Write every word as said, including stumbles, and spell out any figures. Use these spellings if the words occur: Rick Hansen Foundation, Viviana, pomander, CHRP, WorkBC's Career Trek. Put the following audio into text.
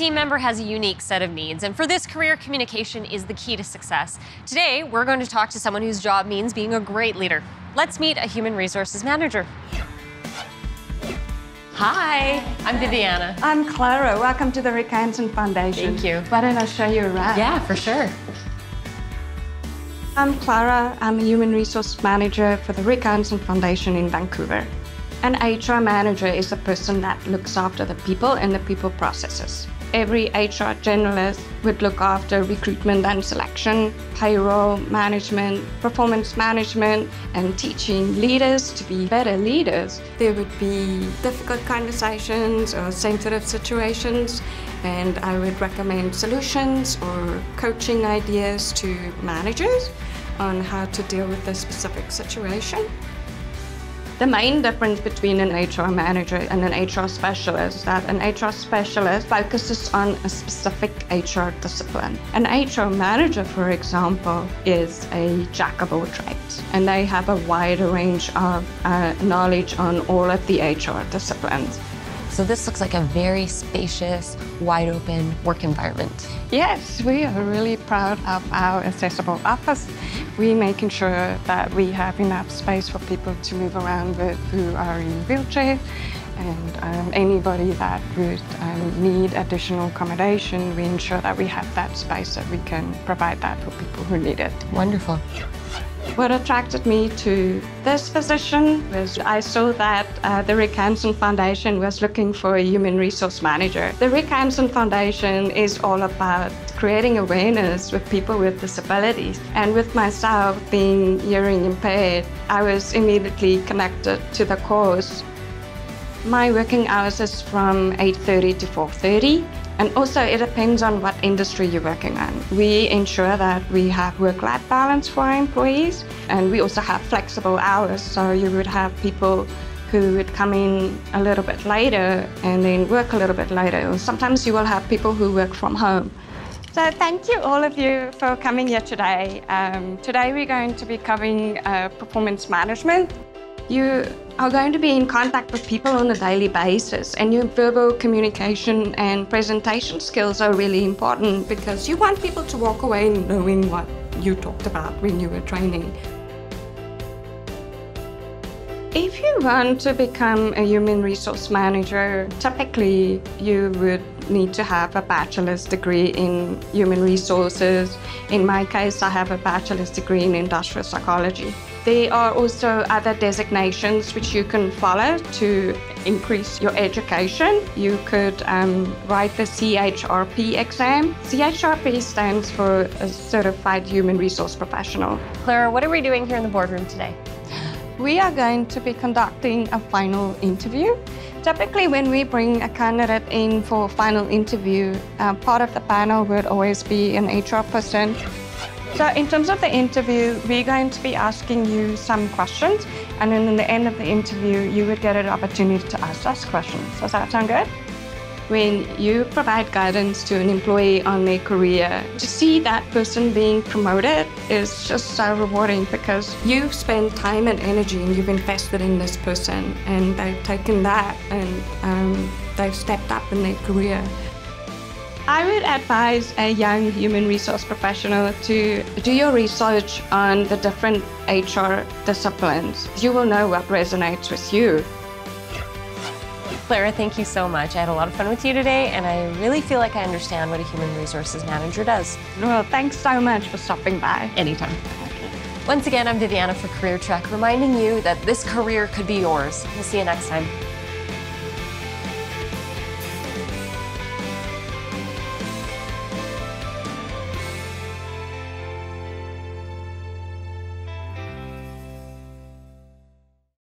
team member has a unique set of needs, and for this career, communication is the key to success. Today, we're going to talk to someone whose job means being a great leader. Let's meet a human resources manager. Hi, I'm Viviana. I'm Clara. Welcome to the Rick Hansen Foundation. Thank you. Why don't I show you around? Yeah, for sure. I'm Clara. I'm a human resource manager for the Rick Hansen Foundation in Vancouver. An H R manager is a person that looks after the people and the people processes. Every H R generalist would look after recruitment and selection, payroll management, performance management, and teaching leaders to be better leaders. There would be difficult conversations or sensitive situations, and I would recommend solutions or coaching ideas to managers on how to deal with the specific situation. The main difference between an H R manager and an H R specialist is that an H R specialist focuses on a specific H R discipline. An H R manager, for example, is a jack of all trades, and they have a wider range of uh, knowledge on all of the H R disciplines. So this looks like a very spacious, wide-open work environment. Yes, we are really proud of our accessible office. We're making sure that we have enough space for people to move around with who are in wheelchairs, and um, anybody that would um, need additional accommodation, we ensure that we have that space that we can provide that for people who need it. Wonderful. What attracted me to this position was I saw that uh, the Rick Hansen Foundation was looking for a human resource manager. The Rick Hansen Foundation is all about creating awareness with people with disabilities. And with myself being hearing impaired, I was immediately connected to the cause. My working hours is from eight thirty to four thirty. And also, it depends on what industry you're working on. We ensure that we have work-life balance for our employees, and we also have flexible hours. So you would have people who would come in a little bit later and then work a little bit later. Sometimes you will have people who work from home. So thank you all of you for coming here today. Um, today we're going to be covering uh, performance management. You are going to be in contact with people on a daily basis, and your verbal communication and presentation skills are really important because you want people to walk away knowing what you talked about when you were training. If you want to become a human resource manager, typically you would need to have a bachelor's degree in human resources. In my case, I have a bachelor's degree in industrial psychology. There are also other designations which you can follow to increase your education. You could um, write the C H R P exam. C H R P stands for a Certified Human Resource Professional. Clara, what are we doing here in the boardroom today? We are going to be conducting a final interview. Typically, when we bring a candidate in for a final interview, uh, part of the panel would always be an H R person. So in terms of the interview, we're going to be asking you some questions, and then in the end of the interview, you would get an opportunity to ask us questions. Does that sound good? When you provide guidance to an employee on their career, to see that person being promoted is just so rewarding because you've spent time and energy and you've invested in this person, and they've taken that and um, they've stepped up in their career. I would advise a young human resource professional to do your research on the different H R disciplines. You will know what resonates with you. Clara, thank you so much. I had a lot of fun with you today, and I really feel like I understand what a human resources manager does. Well, thanks so much for stopping by. Anytime. Okay. Once again, I'm Viviana for Career Trek, reminding you that this career could be yours. We'll see you next time.